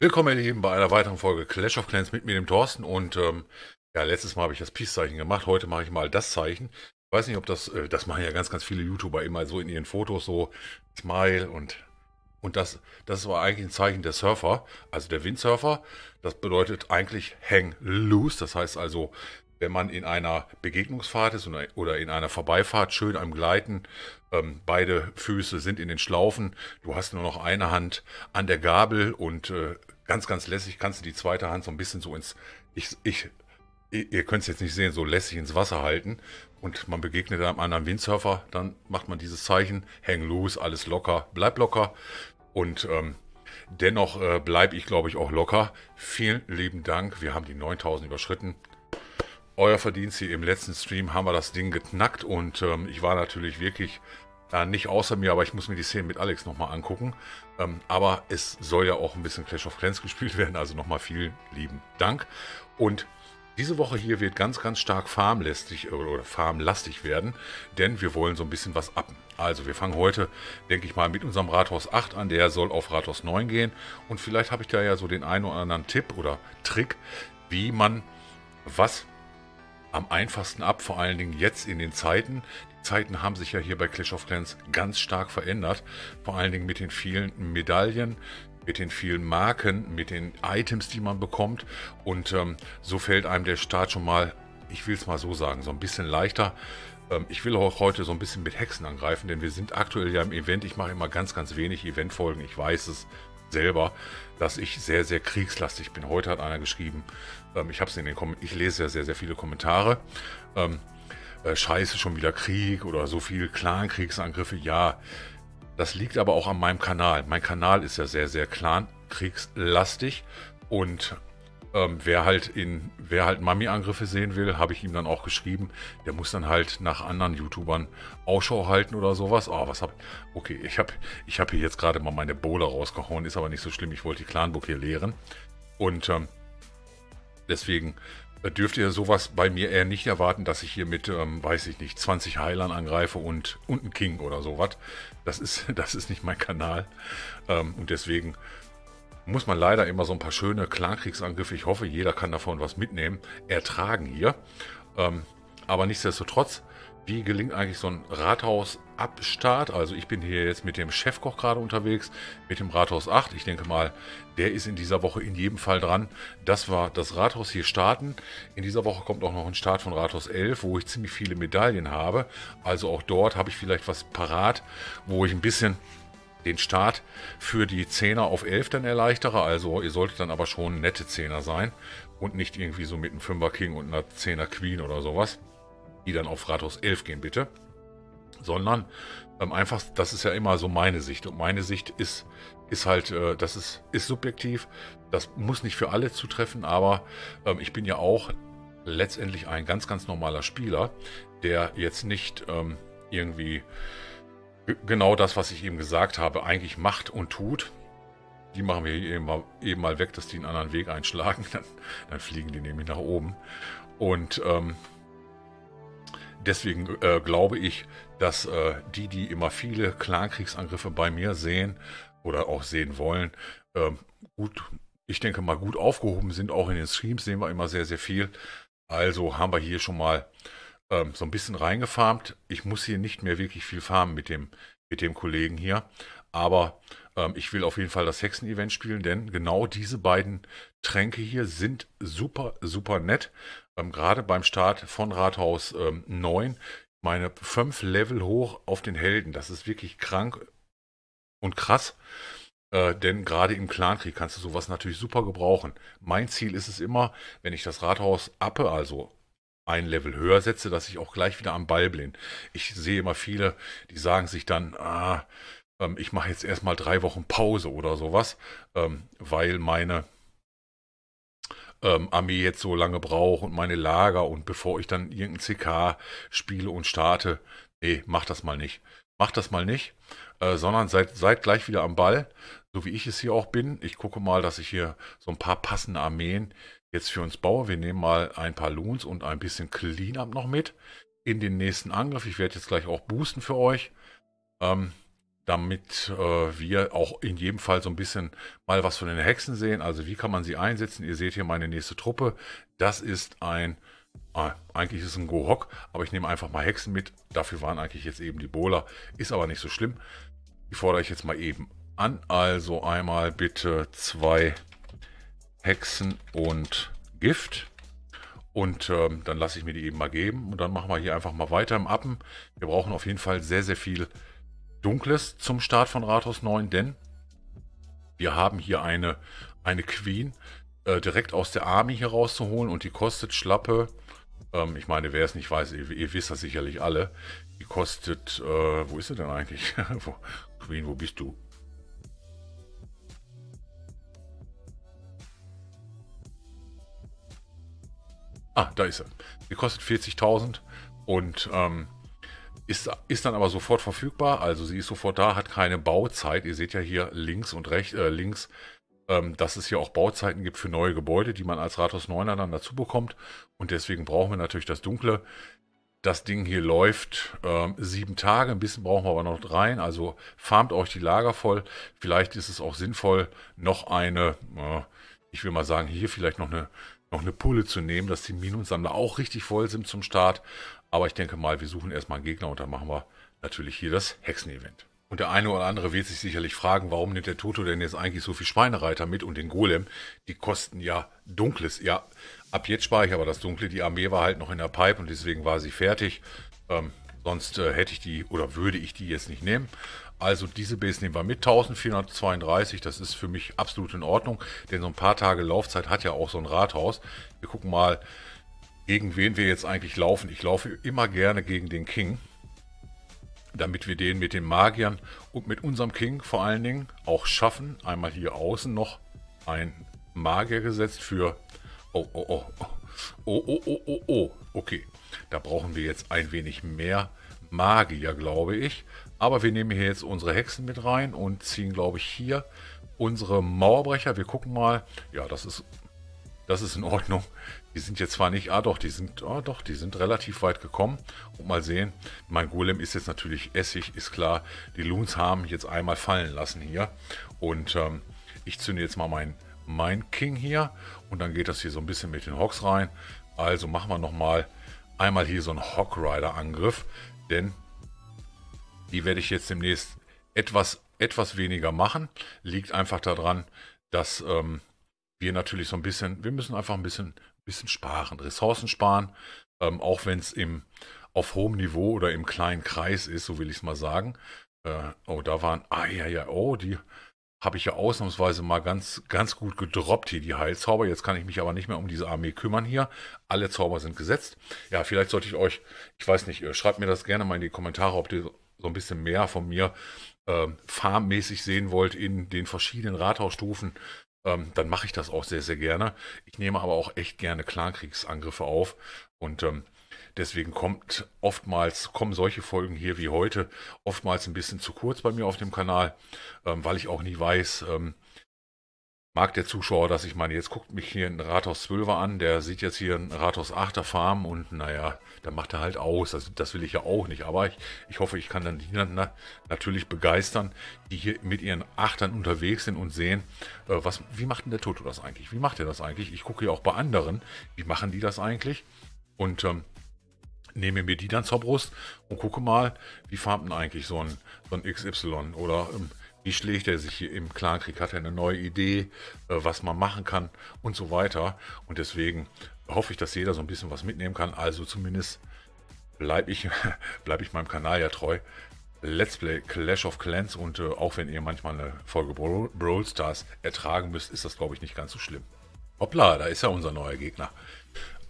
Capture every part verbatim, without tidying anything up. Willkommen ihr Lieben bei einer weiteren Folge Clash of Clans mit mir, dem Thorsten. Und ähm, ja, letztes Mal habe ich das Peace-Zeichen gemacht, heute mache ich mal das Zeichen. Ich weiß nicht, ob das, äh, das machen ja ganz, ganz viele YouTuber immer so in ihren Fotos, so Smile und, und das, das war eigentlich ein Zeichen der Surfer, also der Windsurfer. Das bedeutet eigentlich Hang Loose, das heißt also, wenn man in einer Begegnungsfahrt ist oder in einer Vorbeifahrt, schön am Gleiten, ähm, beide Füße sind in den Schlaufen, du hast nur noch eine Hand an der Gabel und äh, ganz, ganz lässig kannst du die zweite Hand so ein bisschen so ins, ich, ich, ihr könnt es jetzt nicht sehen, so lässig ins Wasser halten und man begegnet einem anderen Windsurfer, dann macht man dieses Zeichen, hang loose, alles locker, bleib locker und ähm, dennoch äh, bleibe ich, glaube ich, auch locker. Vielen lieben Dank, wir haben die neuntausend überschritten. Euer Verdienst hier im letzten Stream haben wir das Ding geknackt und ähm, ich war natürlich wirklich äh, nicht außer mir, aber ich muss mir die Szenen mit Alex nochmal angucken. Ähm, aber es soll ja auch ein bisschen Clash of Clans gespielt werden, also nochmal vielen lieben Dank. Und diese Woche hier wird ganz, ganz stark farmlastig, oder farmlastig werden, denn wir wollen so ein bisschen was uppen. Also wir fangen heute, denke ich mal, mit unserem Rathaus acht an, der soll auf Rathaus neun gehen. Und vielleicht habe ich da ja so den einen oder anderen Tipp oder Trick, wie man was am einfachsten ab, vor allen Dingen jetzt in den Zeiten. Die Zeiten haben sich ja hier bei Clash of Clans ganz stark verändert. Vor allen Dingen mit den vielen Medaillen, mit den vielen Marken, mit den Items, die man bekommt. Und ähm, so fällt einem der Start schon mal, ich will es mal so sagen, so ein bisschen leichter. Ähm, ich will auch heute so ein bisschen mit Hexen angreifen, denn wir sind aktuell ja im Event. Ich mache immer ganz, ganz wenig Eventfolgen. Ich weiß es selber, dass ich sehr, sehr kriegslastig bin. Heute hat einer geschrieben, ähm, ich habe es in den Kom ich lese ja sehr, sehr viele Kommentare. Ähm, äh, Scheiße, schon wieder Krieg oder so viel Clan-Kriegsangriffe. Ja, das liegt aber auch an meinem Kanal. Mein Kanal ist ja sehr, sehr Clan-Kriegslastig und ähm, wer halt in, wer halt Mami-Angriffe sehen will, habe ich ihm dann auch geschrieben, der muss dann halt nach anderen YouTubern Ausschau halten oder sowas. Oh, was hab ich? Okay, ich habe ich hab hier jetzt gerade mal meine Bowler rausgehauen, ist aber nicht so schlimm, ich wollte die Clanbook hier leeren. Und ähm, deswegen dürft ihr sowas bei mir eher nicht erwarten, dass ich hier mit, ähm, weiß ich nicht, zwanzig Heilern angreife und, und einen King oder sowas. Das ist, das ist nicht mein Kanal ähm, und deswegen muss man leider immer so ein paar schöne Clankriegsangriffe, ich hoffe, jeder kann davon was mitnehmen, ertragen hier. Ähm, aber nichtsdestotrotz, wie gelingt eigentlich so ein Rathaus-Abstart? Also ich bin hier jetzt mit dem Chefkoch gerade unterwegs, mit dem Rathaus acht. Ich denke mal, der ist in dieser Woche in jedem Fall dran, dass wir das Rathaus hier starten. In dieser Woche kommt auch noch ein Start von Rathaus elf, wo ich ziemlich viele Medaillen habe. Also auch dort habe ich vielleicht was parat, wo ich ein bisschen den Start für die Zehner auf elf dann erleichtere. Also ihr solltet dann aber schon nette Zehner sein und nicht irgendwie so mit einem Fünfer King und einer Zehner Queen oder sowas, die dann auf Rathaus elf gehen bitte. Sondern ähm, einfach, das ist ja immer so meine Sicht und meine Sicht ist, ist halt, äh, das ist, ist subjektiv, das muss nicht für alle zutreffen, aber ähm, ich bin ja auch letztendlich ein ganz, ganz normaler Spieler, der jetzt nicht ähm, irgendwie genau das, was ich eben gesagt habe, eigentlich macht und tut. Die machen wir eben mal, eben mal weg, dass die einen anderen Weg einschlagen. Dann, dann fliegen die nämlich nach oben. Und ähm, deswegen äh, glaube ich, dass äh, die, die immer viele Clankriegsangriffe bei mir sehen oder auch sehen wollen, äh, gut, ich denke mal gut aufgehoben sind. Auch in den Streams sehen wir immer sehr, sehr viel. Also haben wir hier schon mal so ein bisschen reingefarmt. Ich muss hier nicht mehr wirklich viel farmen mit dem, mit dem Kollegen hier. Aber ähm, ich will auf jeden Fall das Hexen-Event spielen, denn genau diese beiden Tränke hier sind super, super nett. Ähm, gerade beim Start von Rathaus neun. Meine fünf Level hoch auf den Helden. Das ist wirklich krank und krass. Äh, denn gerade im Clankrieg kannst du sowas natürlich super gebrauchen. Mein Ziel ist es immer, wenn ich das Rathaus uppe, also ein Level höher setze, dass ich auch gleich wieder am Ball bin. Ich sehe immer viele, die sagen sich dann, ah, ähm, ich mache jetzt erstmal drei Wochen Pause oder sowas, ähm, weil meine ähm, Armee jetzt so lange braucht und meine Lager und bevor ich dann irgendein C K spiele und starte, nee, mach das mal nicht. Macht das mal nicht, äh, sondern seid, seid gleich wieder am Ball, so wie ich es hier auch bin. Ich gucke mal, dass ich hier so ein paar passende Armeen jetzt für uns baue. Wir nehmen mal ein paar Loons und ein bisschen Cleanup noch mit in den nächsten Angriff. Ich werde jetzt gleich auch boosten für euch. Ähm, damit äh, wir auch in jedem Fall so ein bisschen mal was von den Hexen sehen. Also wie kann man sie einsetzen? Ihr seht hier meine nächste Truppe. Das ist ein, äh, eigentlich ist es ein Gohok, aber ich nehme einfach mal Hexen mit. Dafür waren eigentlich jetzt eben die Bowler. Ist aber nicht so schlimm. Die fordere ich jetzt mal eben an. Also einmal bitte zwei Hexen und Gift. Und ähm, dann lasse ich mir die eben mal geben. Und dann machen wir hier einfach mal weiter im Appen. Wir brauchen auf jeden Fall sehr, sehr viel Dunkles zum Start von Rathaus neun, denn wir haben hier eine, eine Queen äh, direkt aus der Army hier rauszuholen und die kostet schlappe, ähm, ich meine, wer es nicht weiß, ihr, ihr wisst das sicherlich alle, die kostet, äh, wo ist sie denn eigentlich? Queen, wo bist du? Ah, da ist sie. Die kostet vierzigtausend und ähm, Ist, ist dann aber sofort verfügbar, also sie ist sofort da, hat keine Bauzeit. Ihr seht ja hier links und rechts, äh, links, ähm, dass es hier auch Bauzeiten gibt für neue Gebäude, die man als Rathaus neuner dann dazu bekommt. Und deswegen brauchen wir natürlich das Dunkle. Das Ding hier läuft ähm, sieben Tage, ein bisschen brauchen wir aber noch rein. Also farmt euch die Lager voll. Vielleicht ist es auch sinnvoll, noch eine, äh, ich will mal sagen, hier vielleicht noch eine, noch eine Pulle zu nehmen, dass die Minensammler auch richtig voll sind zum Start. Aber ich denke mal, wir suchen erstmal einen Gegner und dann machen wir natürlich hier das Hexen-Event. Und der eine oder andere wird sich sicherlich fragen, warum nimmt der Toto denn jetzt eigentlich so viel Schweinereiter mit und den Golem? Die kosten ja Dunkles. Ja, ab jetzt spare ich aber das Dunkle. Die Armee war halt noch in der Pipe und deswegen war sie fertig. Ähm, sonst äh, hätte ich die oder würde ich die jetzt nicht nehmen. Also diese Base nehmen wir mit, vierzehnhundertzweiunddreißig, das ist für mich absolut in Ordnung. Denn so ein paar Tage Laufzeit hat ja auch so ein Rathaus. Wir gucken mal, gegen wen wir jetzt eigentlich laufen. Ich laufe immer gerne gegen den King, damit wir den mit den Magiern und mit unserem King vor allen Dingen auch schaffen. Einmal hier außen noch ein Magier gesetzt für... Oh, oh, oh, oh, oh, oh, oh, oh, okay. Da brauchen wir jetzt ein wenig mehr Magier, glaube ich. Aber wir nehmen hier jetzt unsere Hexen mit rein und ziehen, glaube ich, hier unsere Mauerbrecher. Wir gucken mal. Ja, das ist... Das ist in Ordnung. Die sind jetzt zwar nicht, ah doch, die sind, ah doch, die sind relativ weit gekommen. Und mal sehen, mein Golem ist jetzt natürlich Essig, ist klar. Die Loons haben jetzt einmal fallen lassen hier. Und ähm, ich zünde jetzt mal mein, mein King hier. Und dann geht das hier so ein bisschen mit den Hawks rein. Also machen wir nochmal einmal hier so einen Hawk Rider Angriff. Denn die werde ich jetzt demnächst etwas, etwas weniger machen. Liegt einfach daran, dass... Ähm, wir natürlich so ein bisschen, wir müssen einfach ein bisschen, bisschen sparen, Ressourcen sparen, ähm, auch wenn es auf hohem Niveau oder im kleinen Kreis ist, so will ich es mal sagen. Äh, oh, da waren, ah ja, ja, oh, die habe ich ja ausnahmsweise mal ganz, ganz gut gedroppt hier, die Heilzauber. Jetzt kann ich mich aber nicht mehr um diese Armee kümmern hier. Alle Zauber sind gesetzt. Ja, vielleicht sollte ich euch, ich weiß nicht, äh, schreibt mir das gerne mal in die Kommentare, ob ihr so ein bisschen mehr von mir äh, farmmäßig sehen wollt in den verschiedenen Rathausstufen. Ähm, dann mache ich das auch sehr, sehr gerne. Ich nehme aber auch echt gerne Clankriegsangriffe auf und ähm, deswegen kommt oftmals, kommen solche Folgen hier wie heute oftmals ein bisschen zu kurz bei mir auf dem Kanal, ähm, weil ich auch nie weiß, ähm, mag der Zuschauer, dass ich meine, jetzt guckt mich hier ein Rathaus zwölfer er an, der sieht jetzt hier ein Rathaus achter Farm und naja, dann macht er halt aus. Das, das will ich ja auch nicht, aber ich, ich hoffe, ich kann dann die na, natürlich begeistern, die hier mit ihren Achtern unterwegs sind und sehen, äh, was, wie macht denn der Toto das eigentlich? Wie macht er das eigentlich? Ich gucke ja auch bei anderen, wie machen die das eigentlich? Und ähm, nehme mir die dann zur Brust und gucke mal, wie farmt denn eigentlich so ein, so ein X Y oder... Ähm, wie schlägt er sich hier im Clankrieg? Hat er eine neue Idee, was man machen kann und so weiter. Und deswegen hoffe ich, dass jeder so ein bisschen was mitnehmen kann. Also zumindest bleibe ich, bleib ich meinem Kanal ja treu. Let's Play Clash of Clans und äh, auch wenn ihr manchmal eine Folge Brawl, Brawl Stars ertragen müsst, ist das, glaube ich, nicht ganz so schlimm. Hoppla, da ist ja unser neuer Gegner.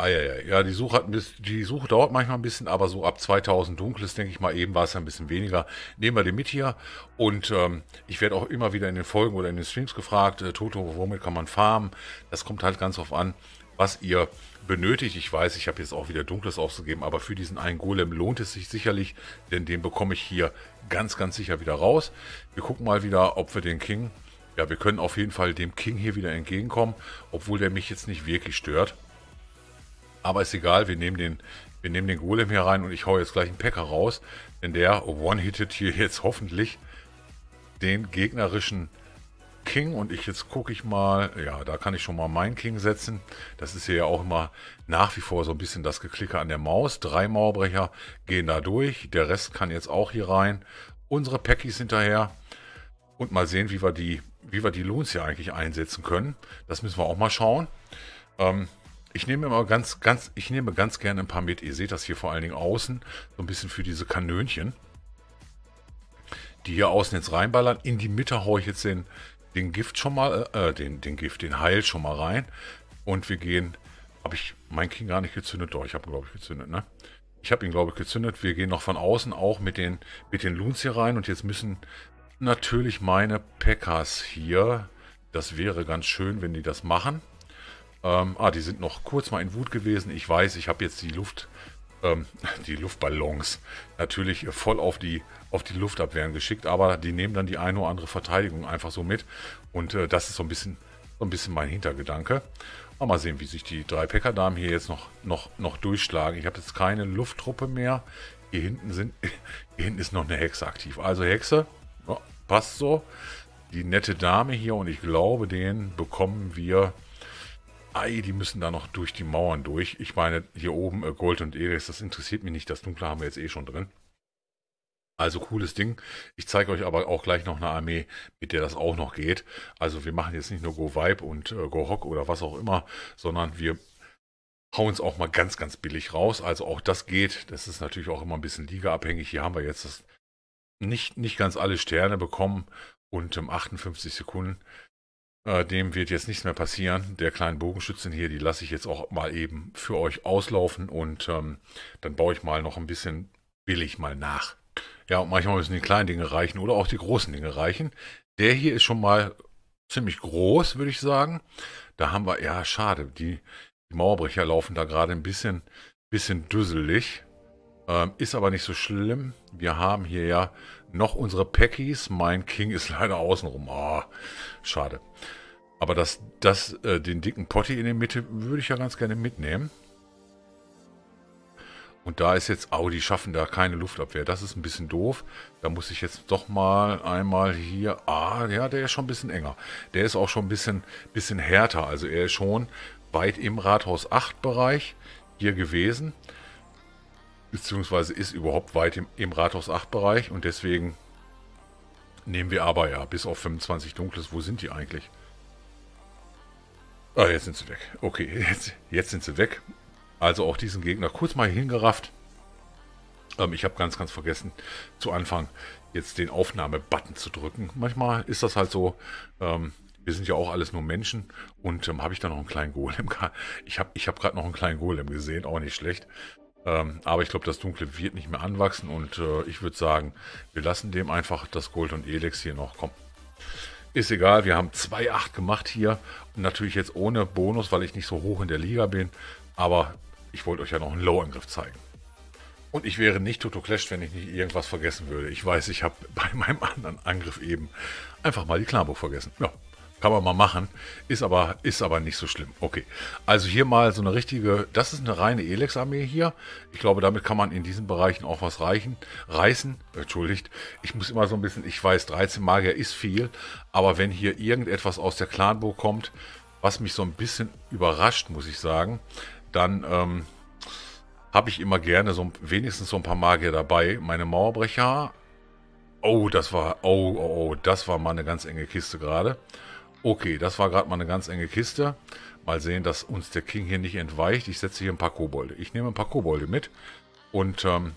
Ah, ja, ja, ja, die Suche, hat ein bisschen, die Suche dauert manchmal ein bisschen, aber so ab zweitausend Dunkles, denke ich mal, eben war es ja ein bisschen weniger. Nehmen wir den mit hier und ähm, ich werde auch immer wieder in den Folgen oder in den Streams gefragt, äh, Toto, womit kann man farmen? Das kommt halt ganz drauf an, was ihr benötigt. Ich weiß, ich habe jetzt auch wieder Dunkles ausgegeben, aber für diesen einen Golem lohnt es sich sicherlich, denn den bekomme ich hier ganz, ganz sicher wieder raus. Wir gucken mal wieder, ob wir den King... Ja, wir können auf jeden Fall dem King hier wieder entgegenkommen, obwohl der mich jetzt nicht wirklich stört. Aber ist egal, wir nehmen den, wir nehmen den Golem hier rein und ich hau jetzt gleich einen Packer raus, denn der one-hitted hier jetzt hoffentlich den gegnerischen King. Und ich jetzt gucke ich mal, ja, da kann ich schon mal meinen King setzen. Das ist hier ja auch immer nach wie vor so ein bisschen das Geklicke an der Maus. Drei Mauerbrecher gehen da durch. Der Rest kann jetzt auch hier rein. Unsere Packies hinterher. Und mal sehen, wie wir die, wie wir die Loons hier eigentlich einsetzen können. Das müssen wir auch mal schauen. Ähm, ich nehme immer ganz, ganz, ich nehme ganz gerne ein paar mit. Ihr seht das hier vor allen Dingen außen. So ein bisschen für diese Kanönchen. Die hier außen jetzt reinballern. In die Mitte haue ich jetzt den, den Gift schon mal, äh, den, den Gift, den Heil schon mal rein. Und wir gehen, habe ich mein King gar nicht gezündet? Doch, ich habe, glaube ich, gezündet, ne? Ich habe ihn, glaube ich, gezündet. Wir gehen noch von außen auch mit den, mit den Loons hier rein. Und jetzt müssen natürlich meine Packers hier, das wäre ganz schön, wenn die das machen. Ähm, ah, die sind noch kurz mal in Wut gewesen. Ich weiß, ich habe jetzt die Luft, ähm, die Luftballons natürlich voll auf die, auf die Luftabwehren geschickt. Aber die nehmen dann die eine oder andere Verteidigung einfach so mit. Und äh, das ist so ein bisschen, so ein bisschen mein Hintergedanke. Aber mal sehen, wie sich die drei Packerdamen hier jetzt noch, noch, noch durchschlagen. Ich habe jetzt keine Lufttruppe mehr. Hier hinten, sind, hier hinten ist noch eine Hexe aktiv. Also Hexe, ja, passt so. Die nette Dame hier und ich glaube, den bekommen wir... Ei, die müssen da noch durch die Mauern durch. Ich meine, hier oben äh, Gold und Eris, das interessiert mich nicht. Das Dunkle haben wir jetzt eh schon drin. Also cooles Ding. Ich zeige euch aber auch gleich noch eine Armee, mit der das auch noch geht. Also wir machen jetzt nicht nur Go Vibe und äh, Go Hock oder was auch immer, sondern wir hauen es auch mal ganz, ganz billig raus. Also auch das geht. Das ist natürlich auch immer ein bisschen ligaabhängig. Hier haben wir jetzt das nicht, nicht ganz alle Sterne bekommen und um achtundfünfzig Sekunden. Äh, dem wird jetzt nichts mehr passieren. Der kleinen Bogenschützen hier, die lasse ich jetzt auch mal eben für euch auslaufen und ähm, dann baue ich mal noch ein bisschen billig mal nach. Ja, und manchmal müssen die kleinen Dinge reichen oder auch die großen Dinge reichen. Der hier ist schon mal ziemlich groß, würde ich sagen. Da haben wir, ja, schade, die, die Mauerbrecher laufen da gerade ein bisschen, bisschen düsselig. Ähm, ist aber nicht so schlimm. Wir haben hier ja noch unsere Packies. Mein King ist leider außenrum. Oh, schade. Aber das, das, äh, den dicken Potti in der Mitte würde ich ja ganz gerne mitnehmen. Und da ist jetzt... Oh, die schaffen da keine Luftabwehr. Das ist ein bisschen doof. Da muss ich jetzt doch mal einmal hier... Ah, ja, der ist schon ein bisschen enger. Der ist auch schon ein bisschen, bisschen härter. Also er ist schon weit im Rathaus acht Bereich hier gewesen. Beziehungsweise ist überhaupt weit im, im Rathaus acht Bereich und deswegen nehmen wir aber ja bis auf fünfundzwanzig Dunkles. Wo sind die eigentlich? Ah, jetzt sind sie weg. Okay, jetzt, jetzt sind sie weg. Also auch diesen Gegner kurz mal hingerafft. Ähm, ich habe ganz, ganz vergessen zu Anfang jetzt den Aufnahme-Button zu drücken. Manchmal ist das halt so... Ähm, Wir sind ja auch alles nur Menschen und ähm, habe ich da noch einen kleinen Golem? Ich habe ich hab gerade noch einen kleinen Golem gesehen, auch nicht schlecht. Ähm, aber ich glaube, das Dunkle wird nicht mehr anwachsen und äh, ich würde sagen, wir lassen dem einfach das Gold und Elex hier noch kommen. Ist egal, wir haben zwei Komma acht gemacht hier und natürlich jetzt ohne Bonus, weil ich nicht so hoch in der Liga bin, aber ich wollte euch ja noch einen Low-Angriff zeigen. Und ich wäre nicht Toto Clash, wenn ich nicht irgendwas vergessen würde. Ich weiß, ich habe bei meinem anderen Angriff eben einfach mal die Klamburg vergessen. Ja. Kann man mal machen, ist aber, ist aber nicht so schlimm. Okay, also hier mal so eine richtige, das ist eine reine Elex-Armee hier. Ich glaube, damit kann man in diesen Bereichen auch was reichen, reißen. Entschuldigt, ich muss immer so ein bisschen, ich weiß, dreizehn Magier ist viel, aber wenn hier irgendetwas aus der Clanburg kommt, was mich so ein bisschen überrascht, muss ich sagen, dann ähm, habe ich immer gerne so wenigstens so ein paar Magier dabei. Meine Mauerbrecher, oh, das war, oh, oh, oh, das war mal eine ganz enge Kiste gerade. Okay, das war gerade mal eine ganz enge Kiste. Mal sehen, dass uns der King hier nicht entweicht. Ich setze hier ein paar Kobolde. Ich nehme ein paar Kobolde mit. Und ähm,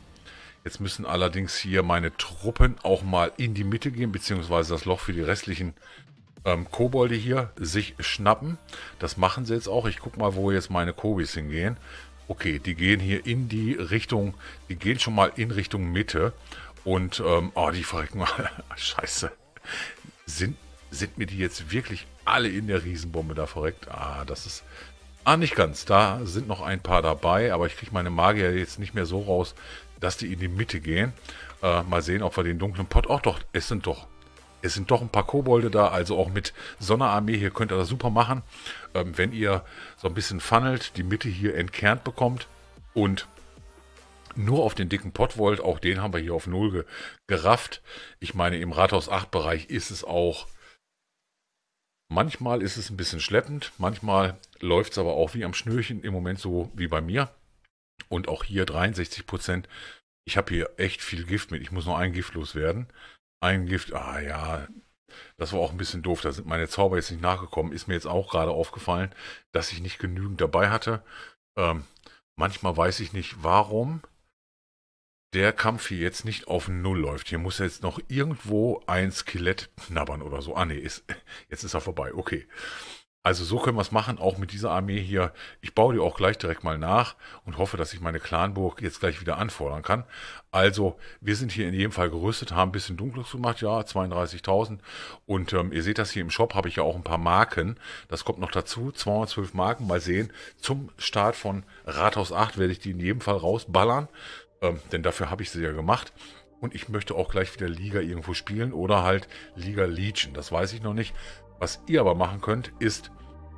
jetzt müssen allerdings hier meine Truppen auch mal in die Mitte gehen, beziehungsweise das Loch für die restlichen ähm, Kobolde hier sich schnappen. Das machen sie jetzt auch. Ich gucke mal, wo jetzt meine Kobis hingehen. Okay, die gehen hier in die Richtung, die gehen schon mal in Richtung Mitte. Und, ähm, oh, die verrecken mal. Scheiße. Sind... Sind mir die jetzt wirklich alle in der Riesenbombe da verreckt? Ah, das ist... Ah, nicht ganz. Da sind noch ein paar dabei, aber ich kriege meine Magier jetzt nicht mehr so raus, dass die in die Mitte gehen. Äh, mal sehen, ob wir den dunklen Pott... Auch doch, es sind doch... Es sind doch ein paar Kobolde da, also auch mit Sonderarmee hier könnt ihr das super machen. Ähm, wenn ihr so ein bisschen funnelt, die Mitte hier entkernt bekommt und nur auf den dicken Pottvolt, auch den haben wir hier auf null ge gerafft. Ich meine, im Rathaus acht Bereich ist es auch, manchmal ist es ein bisschen schleppend, manchmal läuft es aber auch wie am Schnürchen, im Moment so wie bei mir. Und auch hier dreiundsechzig Prozent. Ich habe hier echt viel Gift mit, ich muss noch ein Gift loswerden. Ein Gift, ah ja, das war auch ein bisschen doof, da sind meine Zauber jetzt nicht nachgekommen. Ist mir jetzt auch gerade aufgefallen, dass ich nicht genügend dabei hatte. Ähm, manchmal weiß ich nicht, warum der Kampf hier jetzt nicht auf null läuft. Hier muss jetzt noch irgendwo ein Skelett knabbern oder so. Ah ne, ist, jetzt ist er vorbei, okay. Also so können wir es machen, auch mit dieser Armee hier. Ich baue die auch gleich direkt mal nach und hoffe, dass ich meine Clanburg jetzt gleich wieder anfordern kann. Also wir sind hier in jedem Fall gerüstet, haben ein bisschen Dunkles gemacht, ja, zweiunddreißigtausend. Und ähm, ihr seht das hier im Shop, habe ich ja auch ein paar Marken. Das kommt noch dazu, zweihundertzwölf Marken. Mal sehen, zum Start von Rathaus acht werde ich die in jedem Fall rausballern, ähm, denn dafür habe ich sie ja gemacht. Und ich möchte auch gleich wieder Liga irgendwo spielen oder halt Liga Legion, das weiß ich noch nicht. Was ihr aber machen könnt, ist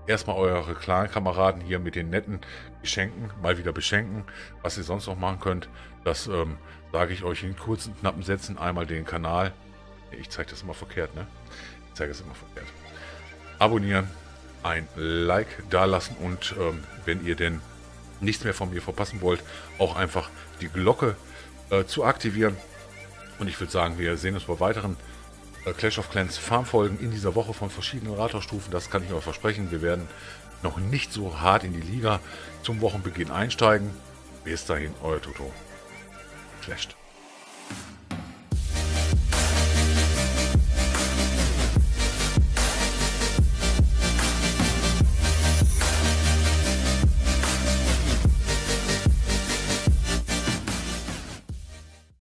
erstmal eure Clan-Kameraden hier mit den netten Geschenken mal wieder beschenken. Was ihr sonst noch machen könnt, das ähm, sage ich euch in kurzen, knappen Sätzen. Einmal den Kanal. Ich zeige das immer verkehrt, ne? Ich zeige es immer verkehrt. Abonnieren, ein Like da lassen und ähm, wenn ihr denn nichts mehr von mir verpassen wollt, auch einfach die Glocke äh, zu aktivieren. Und ich würde sagen, wir sehen uns bei weiteren Clash of Clans Farmfolgen in dieser Woche von verschiedenen Rathausstufen, das kann ich euch versprechen. Wir werden noch nicht so hart in die Liga zum Wochenbeginn einsteigen. Bis dahin, euer Toto. Clasht.